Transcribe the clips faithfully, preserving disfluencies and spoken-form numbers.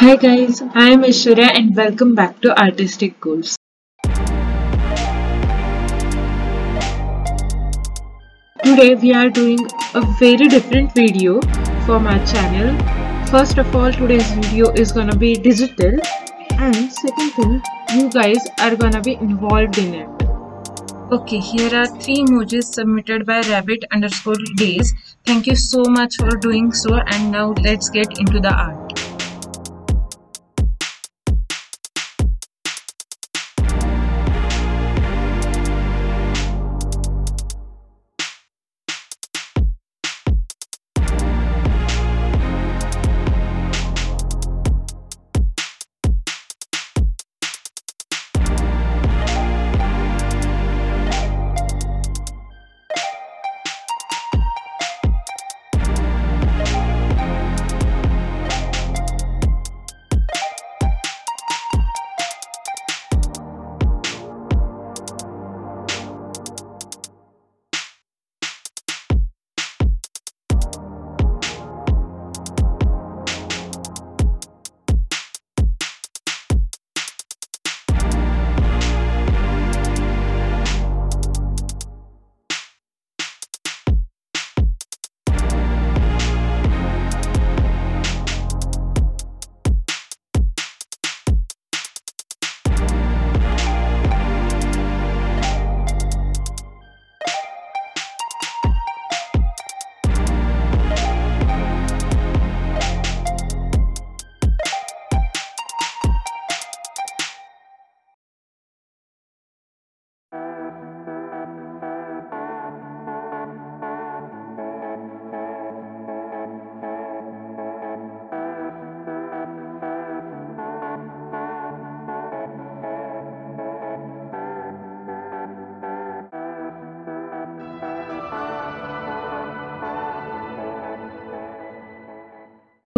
Hi guys, I am Aishwarya and welcome back to Artistic Goals. Today we are doing a very different video from our channel. First of all, today's video is gonna be digital, and second thing, you guys are gonna be involved in it. Okay, here are three emojis submitted by rabbit underscore days. Thank you so much for doing so, and now let's get into the art.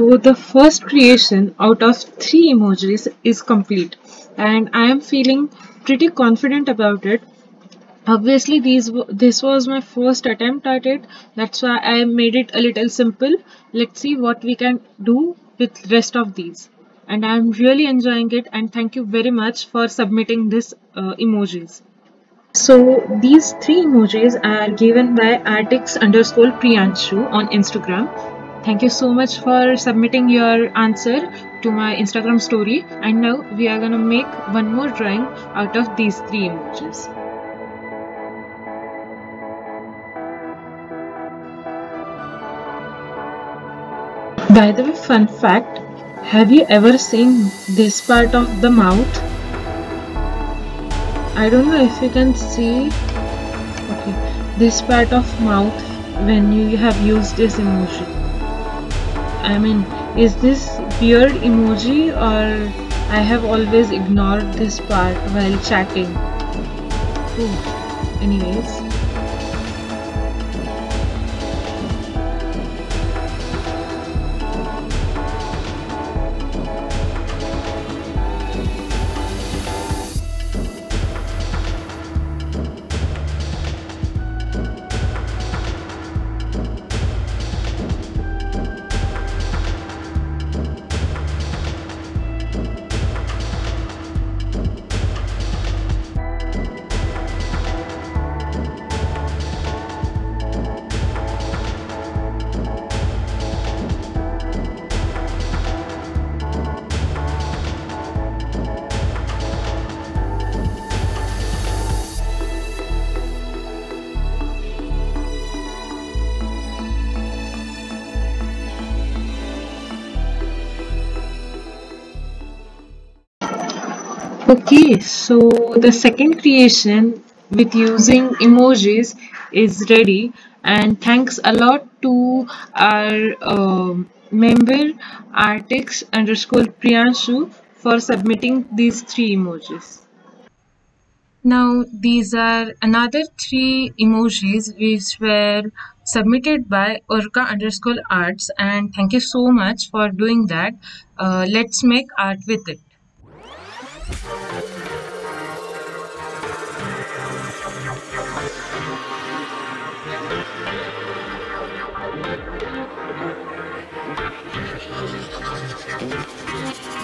So the first creation out of three emojis is complete, and I am feeling pretty confident about it. Obviously these this was my first attempt at it, that's why I made it a little simple. Let's see what we can do with rest of these, and I am really enjoying it, and thank you very much for submitting this uh, emojis. So these three emojis are given by addix underscore Priyanshu on Instagram. Thank you so much for submitting your answer to my Instagram story, and now we are gonna make one more drawing out of these three emojis. By the way, fun fact, have you ever seen this part of the mouth? I don't know if you can see, okay, this part of mouth when you have used this emoji. I mean, is this weird emoji, or I have always ignored this part while chatting? Ooh. Anyways, okay, so the second creation with using emojis is ready, and thanks a lot to our uh, member Artics underscore Priyanshu for submitting these three emojis. Now these are another three emojis which were submitted by Orka underscore Arts, and thank you so much for doing that. Uh, let's make art with it. Thank you.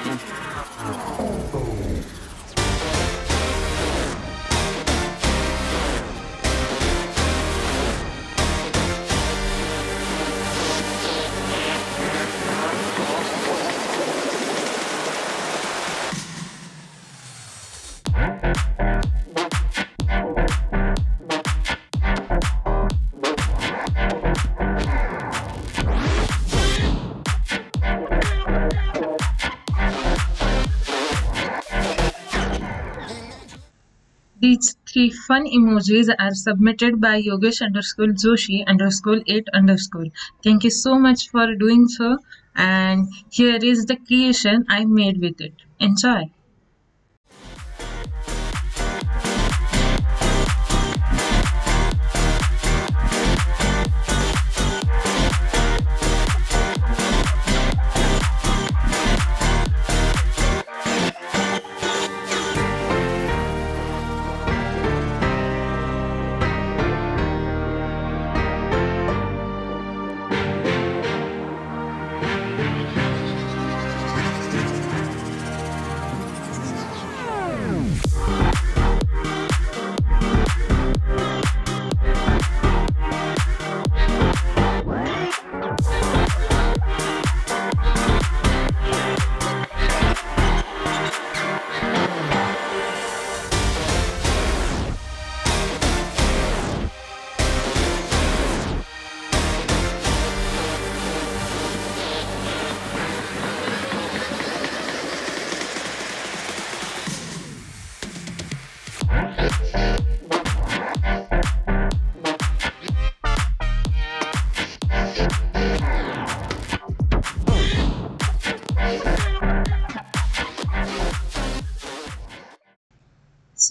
These three fun emojis are submitted by Yogesh underscore Joshi underscore eight underscore. Thank you so much for doing so. And here is the creation I made with it. Enjoy.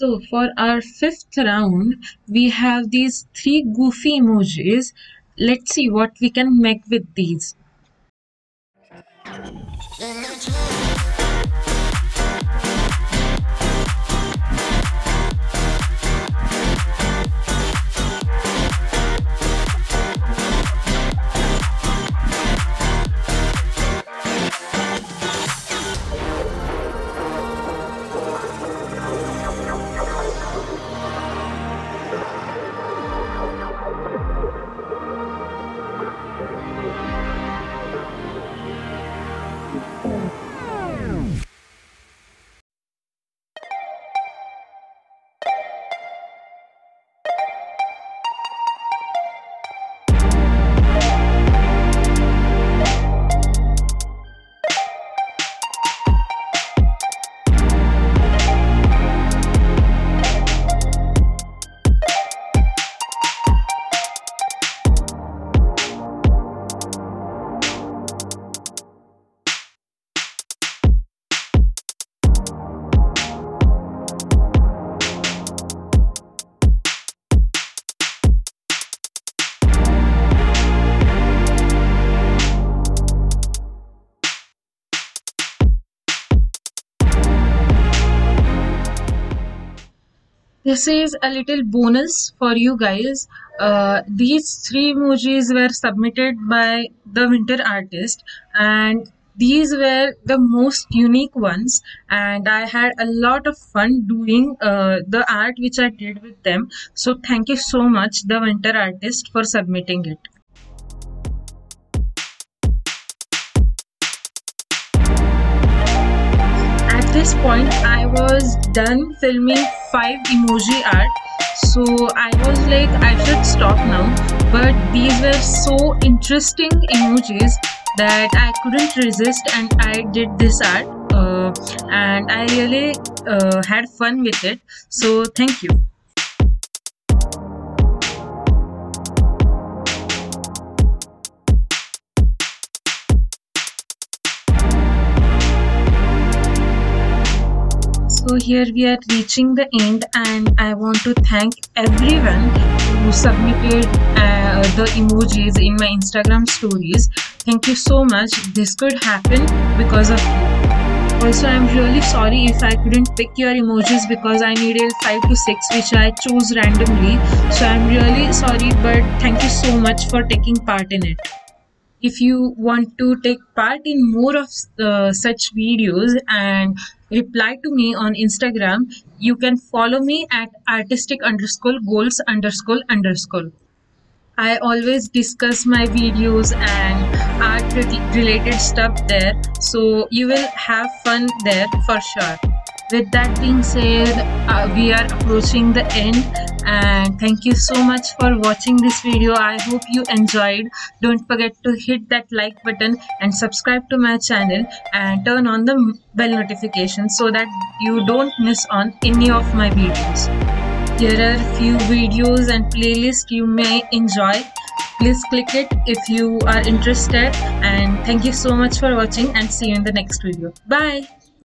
So for our fifth round, we have these three goofy emojis. Let's see what we can make with these. This is a little bonus for you guys. Uh, these three emojis were submitted by The Winter Artist, and these were the most unique ones, and I had a lot of fun doing uh, the art which I did with them. So thank you so much, The Winter Artist, for submitting it. At this point, I was done filming five emoji art, so I was like, I should stop now, but these were so interesting emojis that I couldn't resist, and I did this art, uh, and I really uh, had fun with it. So thank you. So here we are reaching the end, and I want to thank everyone who submitted uh, the emojis in my Instagram stories. Thank you so much. This could happen because of you. Also, I'm really sorry if I couldn't pick your emojis because I needed five to six which I chose randomly. So I'm really sorry, but thank you so much for taking part in it. if you want to take part in more of uh, such videos and reply to me on Instagram, you can follow me at artistic underscore goals underscore underscore. I always discuss my videos and art related stuff there, so you will have fun there for sure. With that being said, uh, we are approaching the end, and thank you so much for watching this video. I hope you enjoyed. Don't forget to hit that like button and subscribe to my channel and turn on the bell notification so that you don't miss on any of my videos. Here are few videos and playlists you may enjoy. Please click it if you are interested, and thank you so much for watching and see you in the next video. Bye.